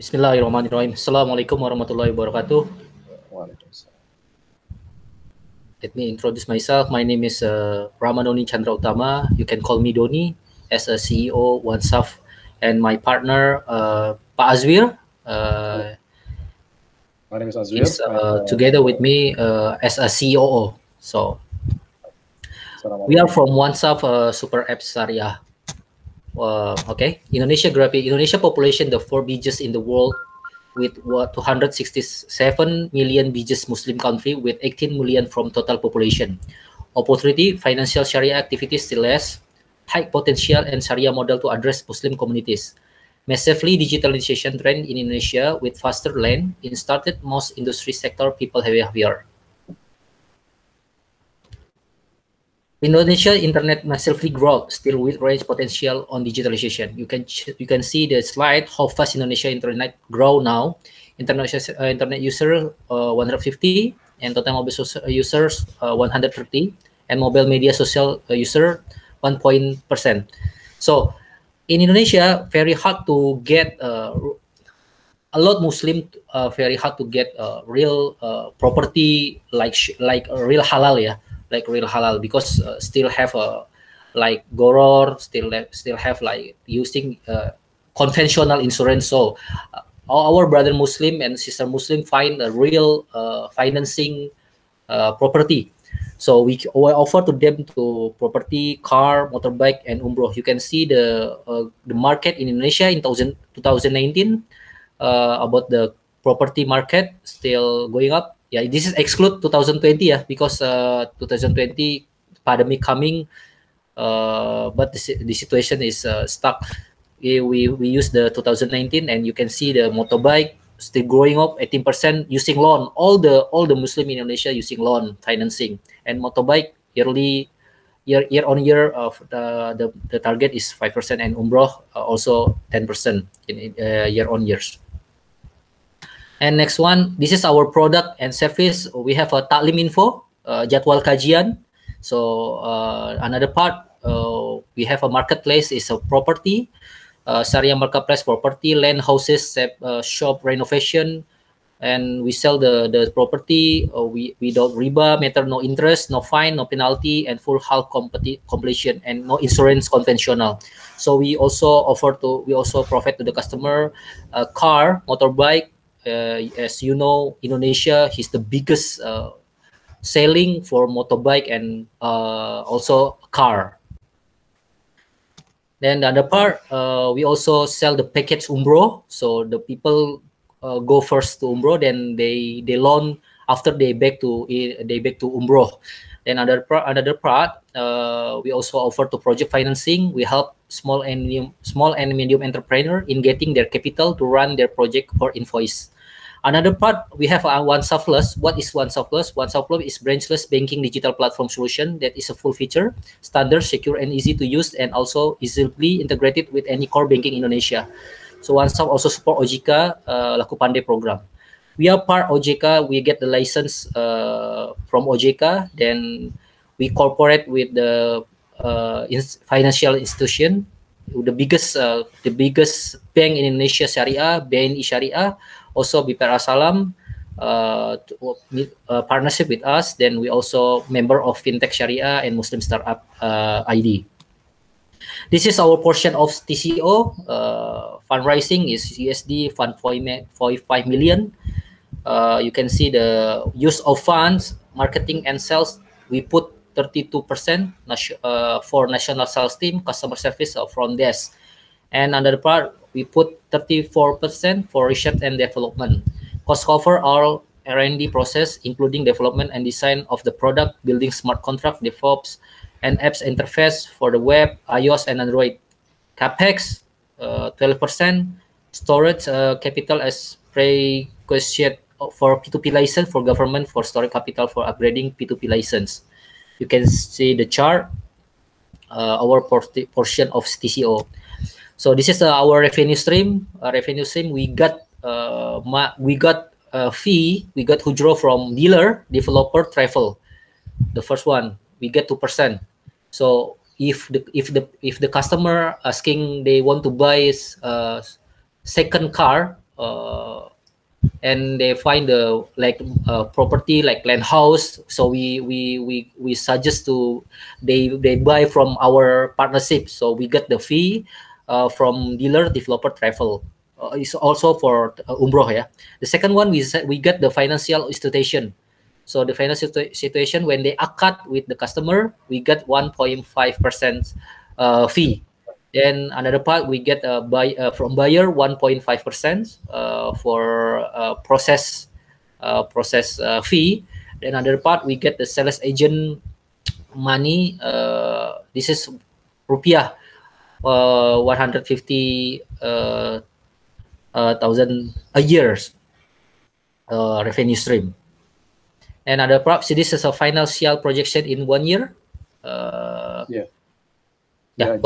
Bismillahirrahmanirrahim. Assalamualaikum warahmatullahi wabarakatuh. Let me introduce myself. My name is Ramadoni Chandra Utama. You can call me Doni as a CEO OneSoft, and my partner Pak Azwir. My name is Azwir. Together with me as a COO. So we are from OneSoft Super App Sharia. Okay, Indonesia graphic. Indonesia population the 4 biggest in the world, with 267 million biggest Muslim country with 18 million from total population. Opportunity financial Sharia activities still less, high potential and Sharia model to address Muslim communities. Massively digitalization trend in Indonesia with faster land in started most industry sector people behavior. Indonesia internet massively growth still with range potential on digitalization. You can see the slide how fast Indonesia internet grow now. International internet user 150 and total mobile users 130 and mobile media social user 1%. So in Indonesia, very hard to get a lot Muslim. Very hard to get real property like real halal, yeah. Like real halal, because still have a like goror, still have like using conventional insurance. So our brother Muslim and sister Muslim find a real financing property. So we offer to them to property, car, motorbike, and umroh. You can see the market in Indonesia in 2019 about the property market still going up. Yeah, this is exclude 2020, yeah, because 2020 pandemic coming, but the situation is stuck. We use the 2019, and you can see the motorbike still growing up 18% using loan. All the Muslim in Indonesia using loan financing, and motorbike year on year of the target is 5%, and umroh also 10% in year on years. And next one, this is our product and service. We have a Ta'lim Info, Jadwal Kajian. So another part, we have a marketplace, is a property, Sharia marketplace property, land, houses, shop renovation, and we sell the property. We don't riba, matter no interest, no fine, no penalty, and full halal completion, and no insurance conventional. So we also provide to the customer a car, motorbike. As you know, Indonesia is the biggest selling for motorbike and also car. Then the other part, we also sell the package umroh. So the people go first to umroh, then they loan after they back to umroh. Then another part, we also offer to project financing. We help small and medium entrepreneur in getting their capital to run their project for invoice. Another part, we have OneSoft Plus. What is OneSoft Plus? OneSoft Plus is branchless banking digital platform solution that is a full feature, standard, secure, and easy to use, and also easily integrated with any core banking in Indonesia. So OneSoft also support OJK Laku Pande program. We are part OJK. We get the license from OJK. Then we cooperate with the financial institution, the biggest bank in Indonesia, Sharia, BNI Sharia, also BPR al-Salam, partnership with us. Then we also member of FinTech Sharia and Muslim Startup ID. This is our portion of TCO. Fundraising is USD 1.45 million. You can see the use of funds, marketing and sales. We put 32% for national sales team, customer service, or front desk. And another part, we put 34% for research and development. Cost cover all R&D process, including development and design of the product, building smart contract, DevOps, and apps interface for the web, iOS, and Android. Capex, 12%. Storage capital as prerequisite for P2P license for government for storage capital for upgrading P2P license. You can see the chart, our portion of TCO. So this is our revenue stream. We got hujro from dealer, developer, travel. The first one, we get 2%. So if the customer asking they want to buy second car, and they find the property like land house. So we suggest to they buy from our partnership. So we get the fee from dealer, developer, travel. It's also for umroh, yeah. The second one, we get the financial institution. So the financial situation, when they akad with the customer, we get 1.5% fee. Then another part, we get from buyer 1.5% for process fee. Then another part, we get the sales agent money. This is rupiah, 150,000 a year revenue stream. And other props, so this is a financial projection in 1 year. Can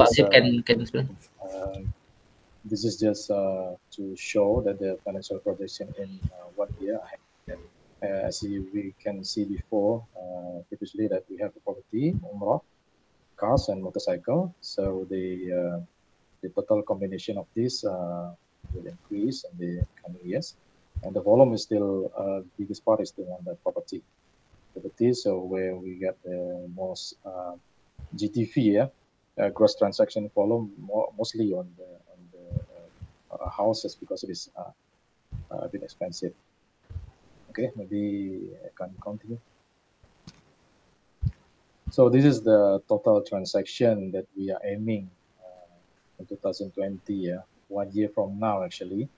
explain. This is just to show that the financial projection in 1 year. As we can see before, previously that we have the property, umrah, cars, and motorcycle. So the total combination of this will increase in the coming years, and the volume is still biggest part is still on the property. So where we get the most GTV, yeah. Gross transaction volume, mostly on the houses, because it is a bit expensive. Okay, maybe I can continue. So this is the total transaction that we are aiming in 2020. Yeah, 1 year from now, actually,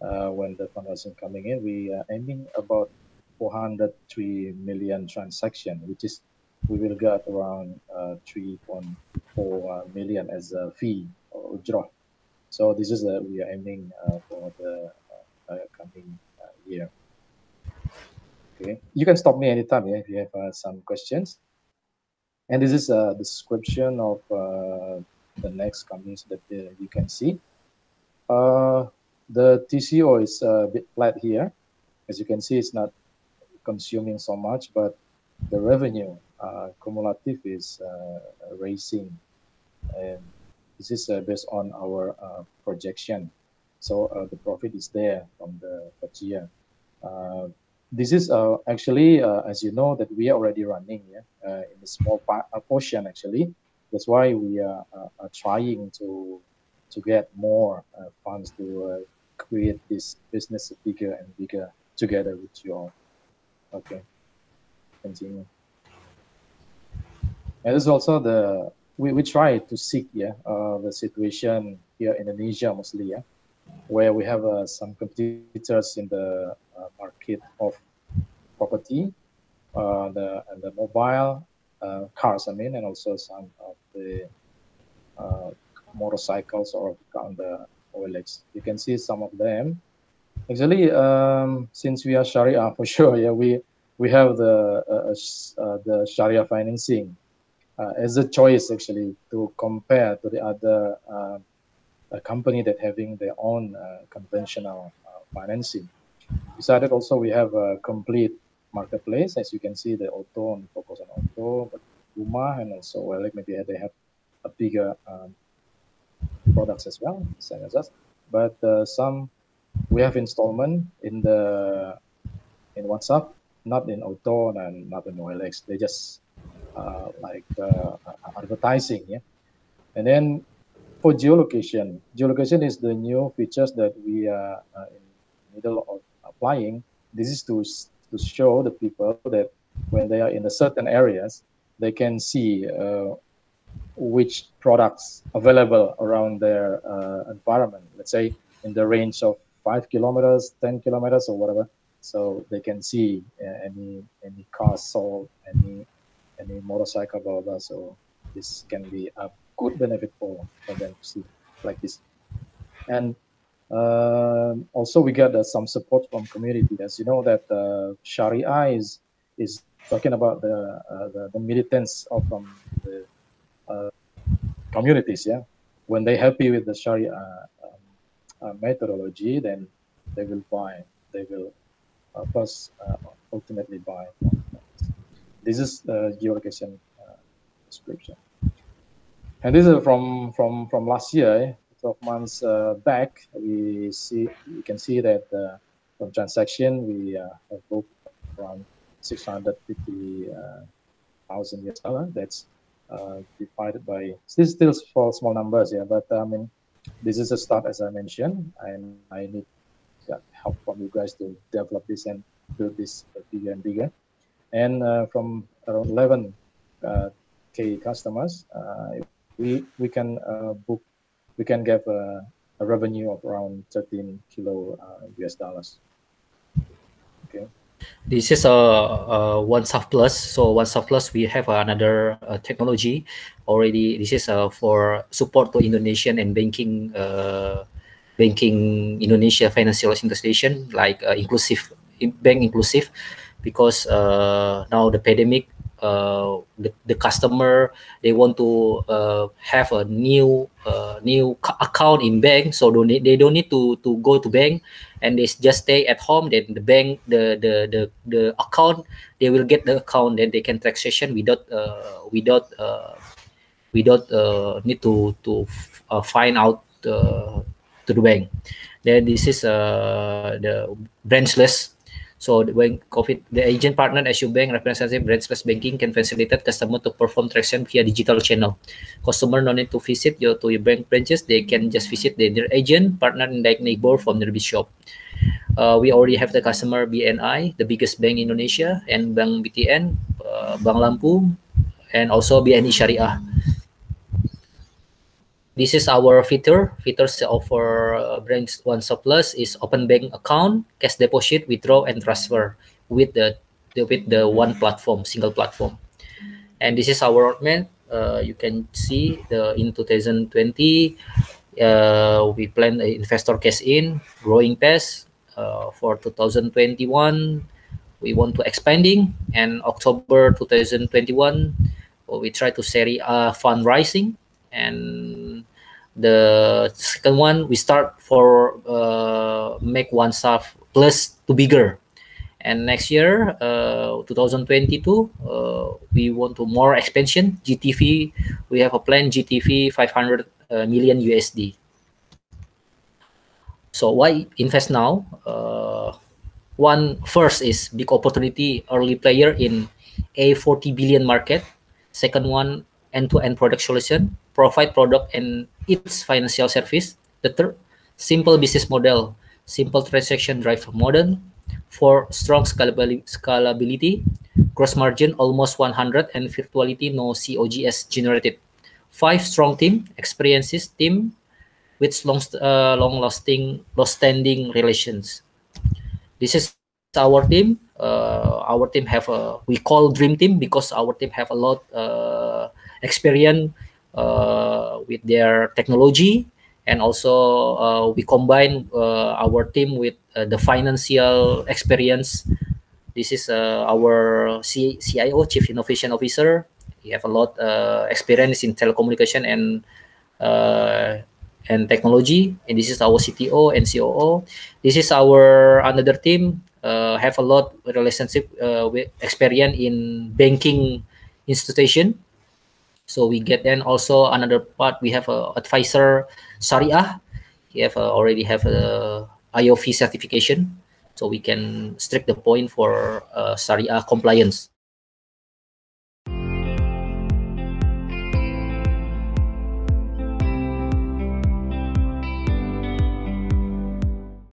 when the fundraising coming in, we are aiming about 403 million transaction, which is we will get around 3.4 million as a fee or withdrawal. So this is what we are aiming for the coming year. Okay, you can stop me anytime, yeah, if you have some questions. And this is a description of the next companies that you can see. The TCO is a bit flat here. As you can see, it's not consuming so much, but the revenue cumulative is raising, and this is based on our projection. So the profit is there from the first year. This is actually, as you know, that we are already running, yeah, in a small portion actually. That's why we are trying to get more funds to create this business bigger and bigger together with you all. Okay, continue. And there's also the we try to seek, yeah, the situation here in Indonesia mostly, yeah, where we have some competitors in the market of property, and the mobile cars, I mean, and also some of the motorcycles or on the OLX. You can see some of them. Actually, since we are Sharia for sure, yeah, we have the Sharia financing as a choice actually to compare to the other company that having their own conventional financing. Besides that, also we have a complete marketplace. As you can see, the Auton, focus on Auto, but UMA, and also OLX, maybe they have a bigger products as well, same as us. But some we have installment in OneShaf, not in Auton and not in OLX. They just advertising, yeah. And then for geolocation is the new features that we are in the middle of applying. This is to show the people that when they are in the certain areas, they can see which products available around their environment. Let's say in the range of 5 kilometers, 10 kilometers, or whatever, so they can see any car sold, any motorcycle, blah, blah. So this can be a good benefit for them to see like this. And also we got some support from community. As you know that Sharia is talking about the militants from the communities, yeah. When they happy with the Sharia methodology, then they will buy. They will ultimately buy. This is the geolocation description, and this is from last year, eh? 12 months back, we can see that from transaction we have booked around 650,000 US dollar. That's divided by still for small numbers, yeah. But I mean, this is a start, as I mentioned, and I need help from you guys to develop this and build this bigger and bigger. And from around 11K customers, we can book, we can get a revenue of around 13 kilo US dollars. Okay. This is OneSoft Plus. So OneSoft Plus, we have another technology already. This is for support to Indonesian and banking, Indonesia financial institution, like inclusive bank inclusive, because now the pandemic, the customer, they want to have a new account in bank, so they don't need to go to bank, and they just stay at home. Then the bank, the account, they will get the account, then they can transaction without need to find out to the bank. Then this is the branchless. So when COVID, the agent partner as your bank representative, branchless banking can facilitate customer to perform transaction via digital channel. Customer no need to visit your bank branches; they can just visit their agent partner in their neighbor from their shop. We already have the customer BNI, the biggest bank in Indonesia, and bank BTN, bank Lampung, and also BNI Sharia. This is our features offer branch OneSoft Plus is open bank account, cash deposit, withdraw, and transfer with the one platform, single platform. And this is our roadmap. You can see in 2020 we plan investor cash in growing pace. For 2021 we want to expanding, and October 2021 we try to Serie A fundraising. And the second one, we start for make OneSoft Plus to bigger. And next year, 2022, we want to more expansion. GTV, we have a plan GTV 500 million USD. So why invest now? First is big opportunity, early player in a 40 billion market. Second one, end-to-end product solution, provide product and its financial service. The third, simple business model, simple transaction drive model. Four, strong scalability, gross margin almost 100 and virtuality no COGS generated. Five, strong team, experiences team with long-standing relations. This is our team. Our team have a, we call dream team, because our team have a lot experience with their technology, and also we combine our team with the financial experience. This is our CIO, Chief Innovation Officer. He have a lot experience in telecommunication and technology. And this is our CTO and COO. This is our another team, have a lot relationship with experience in banking institution. So we get then also another part. We have a advisor Sharia. We have already have a IOV certification, so we can strict the point for Sharia compliance.